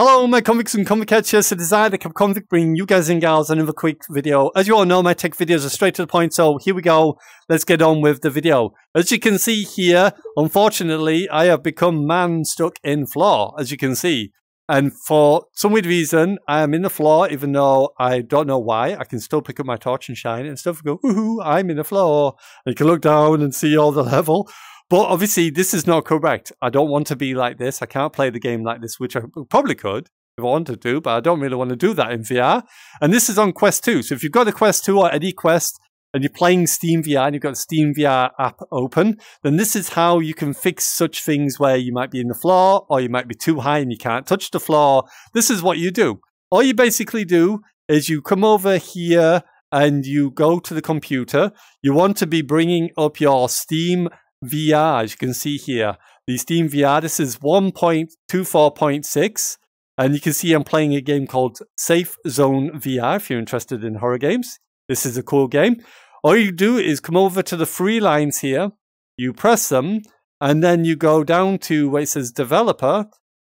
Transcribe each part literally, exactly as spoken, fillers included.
Hello, my convicts and convict catchers. It is I, the Kappa Convict, bringing you guys and gals another quick video. As you all know, my tech videos are straight to the point, so here we go. Let's get on with the video. As you can see here, unfortunately, I have become man stuck in floor, as you can see. And for some weird reason, I am in the floor, even though I don't know why. I can still pick up my torch and shine it and stuff and go, woohoo, I'm in the floor. And you can look down and see all the level. But obviously, this is not correct. I don't want to be like this. I can't play the game like this, which I probably could if I wanted to, but I don't really want to do that in V R. And this is on Quest two. So if you've got a Quest two or any Quest and you're playing Steam V R and you've got a Steam V R app open, then this is how you can fix such things where you might be in the floor or you might be too high and you can't touch the floor. This is what you do. All you basically do is you come over here and you go to the computer. You want to be bringing up your Steam V R, as you can see here, the Steam V R, this is one point two four point six, and you can see I'm playing a game called Safe Zone V R, if you're interested in horror games. This is a cool game. All you do is come over to the three lines here, you press them, and then you go down to where it says Developer,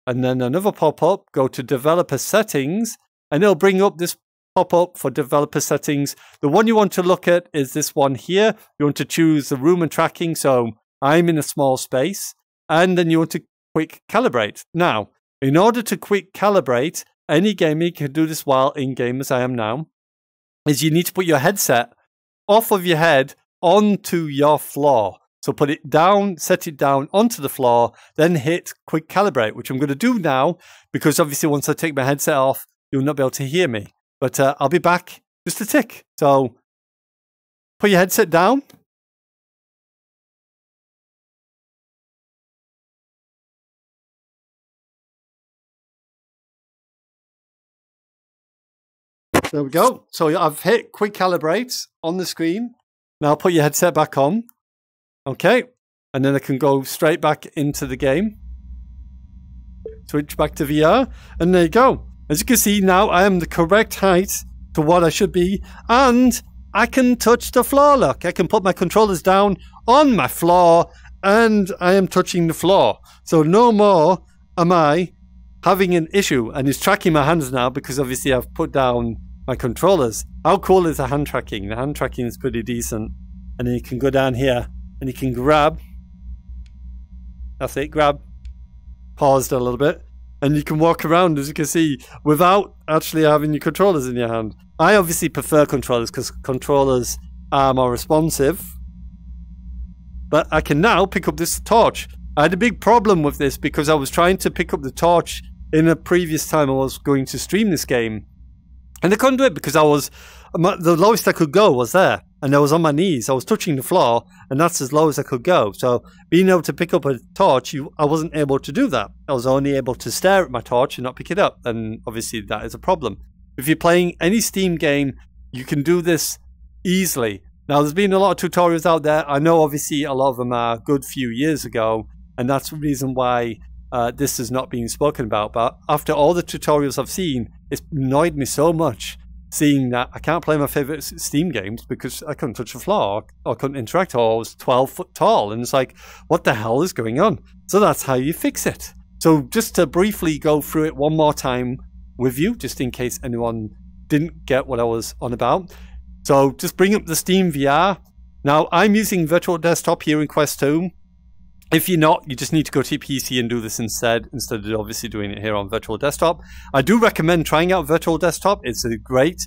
and then another pop-up, go to Developer Settings, and it'll bring up this pop-up for developer settings. The one you want to look at is this one here. You want to choose the room and tracking, so I'm in a small space, and then you want to quick calibrate. Now, in order to quick calibrate, any gamer, you can do this while in-game as I am now, is you need to put your headset off of your head onto your floor. So put it down, set it down onto the floor, then hit quick calibrate, which I'm going to do now, because obviously once I take my headset off, you'll not be able to hear me. But uh, I'll be back just a tick. So put your headset down. There we go. So I've hit quick calibrate on the screen. Now put your headset back on. Okay. And then I can go straight back into the game. Switch back to V R. And there you go. As you can see now, I am the correct height to what I should be, and I can touch the floor, look. I can put my controllers down on my floor, and I am touching the floor. So no more am I having an issue, and it's tracking my hands now because obviously I've put down my controllers. How cool is the hand tracking? The hand tracking is pretty decent. And then you can go down here, and you can grab. That's it, grab. Paused a little bit. And you can walk around, as you can see, without actually having your controllers in your hand. I obviously prefer controllers because controllers are more responsive. But I can now pick up this torch. I had a big problem with this because I was trying to pick up the torch in a previous time I was going to stream this game. And I couldn't do it because I was, the lowest I could go was there. And I was on my knees, I was touching the floor, and that's as low as I could go. So being able to pick up a torch, you, I wasn't able to do that. I was only able to stare at my torch and not pick it up. And obviously that is a problem. If you're playing any Steam game, you can do this easily. Now there's been a lot of tutorials out there. I know obviously a lot of them are a good few years ago, and that's the reason why uh, this is not being spoken about. But after all the tutorials I've seen, it's annoyed me so much. Seeing that I can't play my favorite Steam games because I couldn't touch the floor or couldn't interact, or I was twelve foot tall, and it's like, what the hell is going on? So that's how you fix it. So just to briefly go through it one more time with you, just in case anyone didn't get what I was on about. So just bring up the Steam V R. Now I'm using Virtual Desktop here in Quest two. If you're not, you just need to go to your P C and do this instead, instead of obviously doing it here on Virtual Desktop. I do recommend trying out Virtual Desktop. It's a great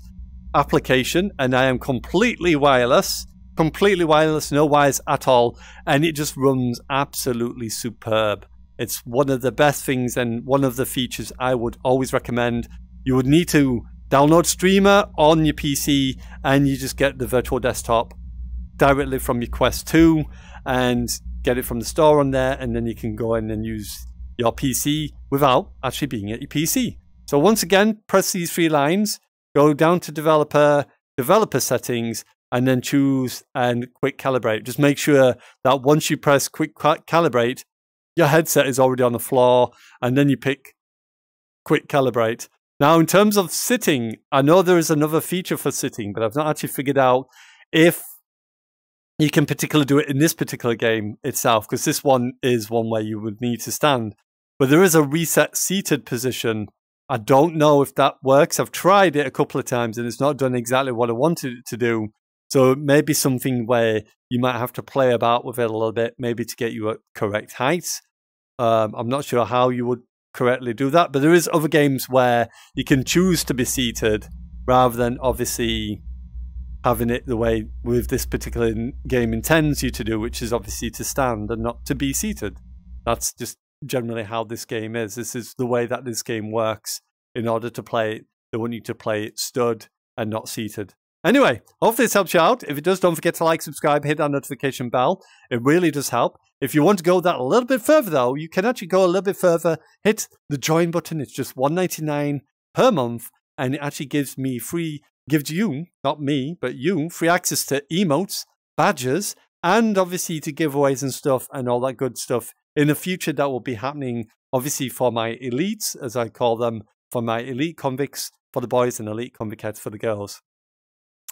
application, and I am completely wireless, completely wireless, no wires at all, and it just runs absolutely superb. It's one of the best things and one of the features I would always recommend. You would need to download Streamer on your P C, and you just get the Virtual Desktop directly from your Quest two, and get it from the store on there, and then you can go in and use your P C without actually being at your P C. So once again, press these three lines, go down to developer, developer settings, and then choose and quick calibrate. Just make sure that once you press quick calibrate, your headset is already on the floor, and then you pick quick calibrate. Now, in terms of sitting, I know there is another feature for sitting, but I've not actually figured out if you can particularly do it in this particular game itself, because this one is one where you would need to stand. But there is a reset seated position I don't know if that works. I've tried it a couple of times and it's not done exactly what I wanted it to do. So maybe something where you might have to play about with it a little bit, maybe to get you at correct height. Um, I'm not sure how you would correctly do that, but there is other games where you can choose to be seated rather than obviously having it the way with this particular game intends you to do, which is obviously to stand and not to be seated. That's just generally how this game is. This is the way that this game works. In order to play it, they want you to play it stood and not seated. Anyway, hope this helps you out. If it does, don't forget to like, subscribe, hit that notification bell. It really does help. If you want to go that a little bit further, though, you can actually go a little bit further. Hit the join button. It's just one ninety-nine per month, and it actually gives me free, gives you, not me, but you, free access to emotes, badges, and obviously to giveaways and stuff and all that good stuff. In the future, that will be happening, obviously, for my elites, as I call them, for my elite convicts for the boys and elite convict heads for the girls.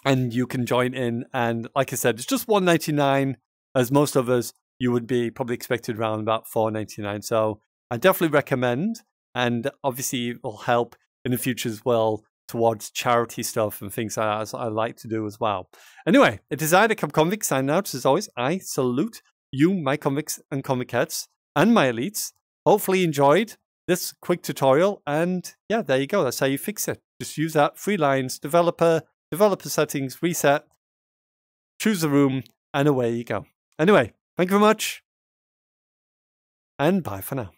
And you can join in. And like I said, it's just one ninety-nine. As most of us, you would be probably expected around about four ninety-nine. So I definitely recommend. And obviously, it will help in the future as well towards charity stuff and things like that, as I like to do as well. Anyway, it is I, the Kappa Convict, signing out. As always, I salute you, my convicts and convict heads, and my elites. Hopefully you enjoyed this quick tutorial. And yeah, there you go. That's how you fix it. Just use that three lines, developer, developer settings, reset, choose a room, and away you go. Anyway, thank you very much. And bye for now.